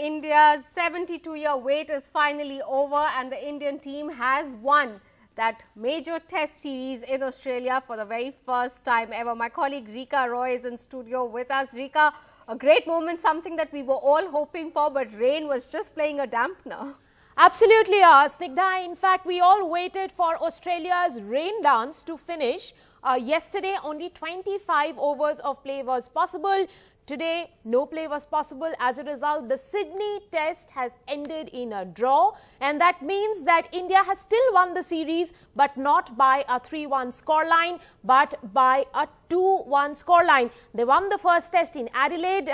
India's 72-year wait is finally over and the Indian team has won that major test series in Australia for the very first time ever. My colleague Rika Roy is in studio with us. Rika, a great moment, something that we were all hoping for, but rain was just playing a dampener. Absolutely, Snigdha. In fact, we all waited for Australia's rain dance to finish. Yesterday, only 25 overs of play was possible. Today, no play was possible. As a result, the Sydney test has ended in a draw. And that means that India has still won the series, but not by a 3-1 scoreline, but by a 2-1 scoreline. They won the first test in Adelaide.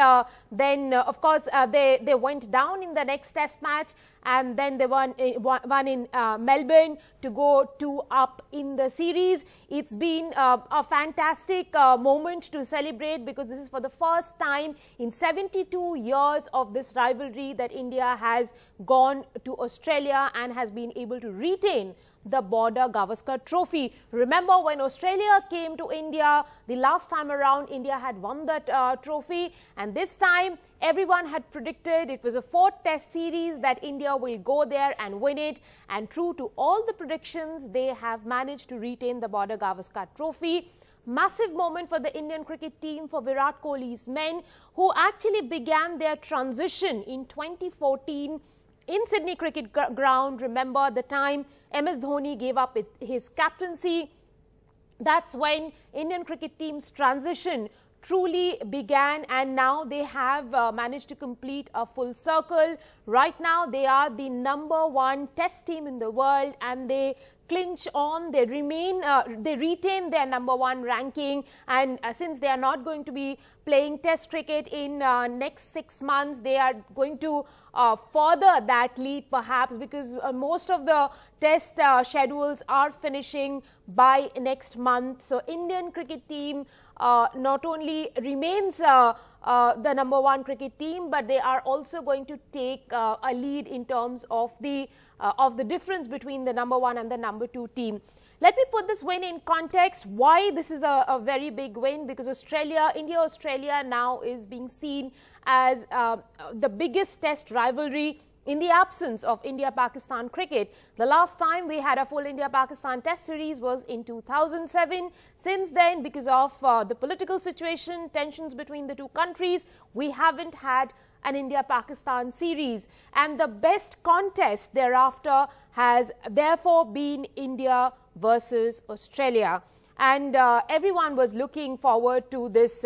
Then, of course, they went down in the next test match. And then they won in Melbourne to go 2 up in the series. It's been a fantastic moment to celebrate, because this is for the first time in 72 years of this rivalry that India has gone to Australia and has been able to retain the Border Gavaskar Trophy. Remember, when Australia came to India, the last time around, India had won that trophy. And this time, everyone had predicted it was a 4th test series that India will go there and win it. And true to all the predictions, they have managed to retain the Border Gavaskar Trophy. Massive moment for the Indian cricket team, for Virat Kohli's men, who actually began their transition in 2014 in Sydney Cricket Ground. Remember the time MS Dhoni gave up his captaincy. That's when Indian cricket team's transition truly began, and now they have managed to complete a full circle. Right now, they are the #1 test team in the world, and they clinch on, they retain their #1 ranking. And since they are not going to be playing test cricket in next 6 months, they are going to further that lead perhaps, because most of the test schedules are finishing by next month. So Indian cricket team not only remains the #1 cricket team, but they are also going to take a lead in terms of the difference between the #1 and the #2 team. Let me put this win in context, why this is a very big win, because India-Australia now is being seen as the biggest test rivalry in the absence of India-Pakistan cricket. The last time we had a full India-Pakistan test series was in 2007. Since then, because of the political situation, tensions between the two countries, we haven't had an India-Pakistan series. And the best contest thereafter has therefore been India versus Australia. And everyone was looking forward to this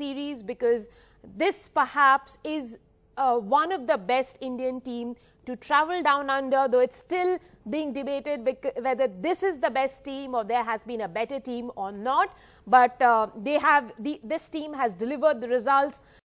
series, because this perhaps is one of the best Indian team to travel down under, though it's still being debated whether this is the best team or there has been a better team or not. But this team has delivered the results.